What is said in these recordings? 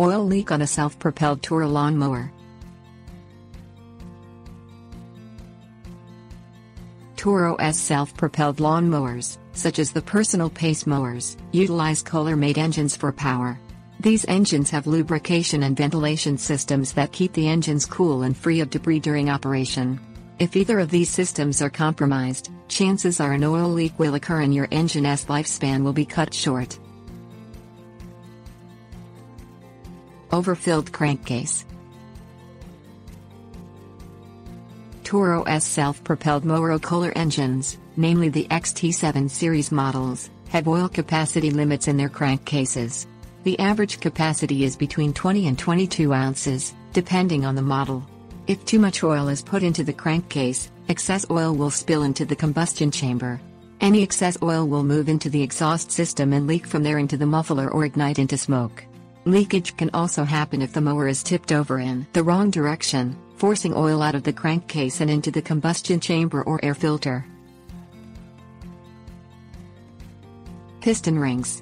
Oil leak on a self-propelled Toro lawnmower. Toro's self-propelled lawnmowers, such as the Personal Pace mowers, utilize Kohler-made engines for power. These engines have lubrication and ventilation systems that keep the engines cool and free of debris during operation. If either of these systems are compromised, chances are an oil leak will occur and your engine's lifespan will be cut short. Overfilled crankcase. Toro's self-propelled mower Kohler engines, namely the XT7 series models, have oil capacity limits in their crankcases. The average capacity is between 20 and 22 ounces, depending on the model. If too much oil is put into the crankcase, excess oil will spill into the combustion chamber. Any excess oil will move into the exhaust system and leak from there into the muffler or ignite into smoke. Leakage can also happen if the mower is tipped over in the wrong direction, forcing oil out of the crankcase and into the combustion chamber or air filter. Piston rings.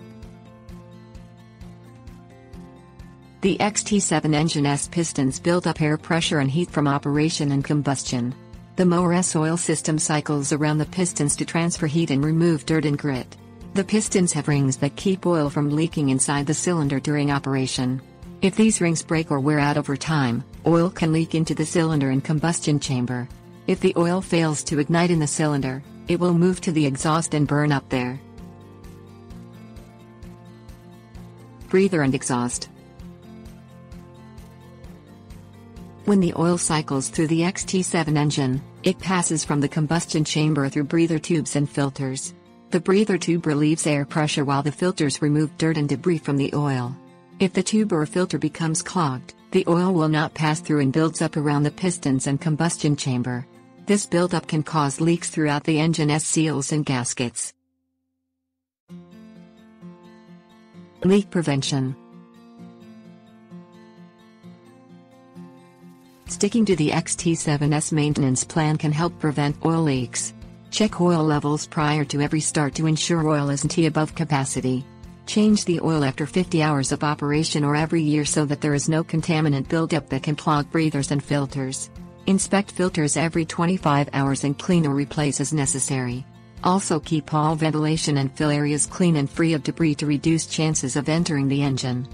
The XT7 engine's pistons build up air pressure and heat from operation and combustion. The mower's oil system cycles around the pistons to transfer heat and remove dirt and grit. The pistons have rings that keep oil from leaking inside the cylinder during operation. If these rings break or wear out over time, oil can leak into the cylinder and combustion chamber. If the oil fails to ignite in the cylinder, it will move to the exhaust and burn up there. Breather and exhaust. When the oil cycles through the XT7 engine, it passes from the combustion chamber through breather tubes and filters. The breather tube relieves air pressure while the filters remove dirt and debris from the oil. If the tube or filter becomes clogged, the oil will not pass through and builds up around the pistons and combustion chamber. This buildup can cause leaks throughout the engine's seals and gaskets. Leak prevention. Sticking to the XT7S maintenance plan can help prevent oil leaks. Check oil levels prior to every start to ensure oil isn't above capacity. Change the oil after 50 hours of operation or every year so that there is no contaminant buildup that can clog breathers and filters. Inspect filters every 25 hours and clean or replace as necessary. Also keep all ventilation and fill areas clean and free of debris to reduce chances of entering the engine.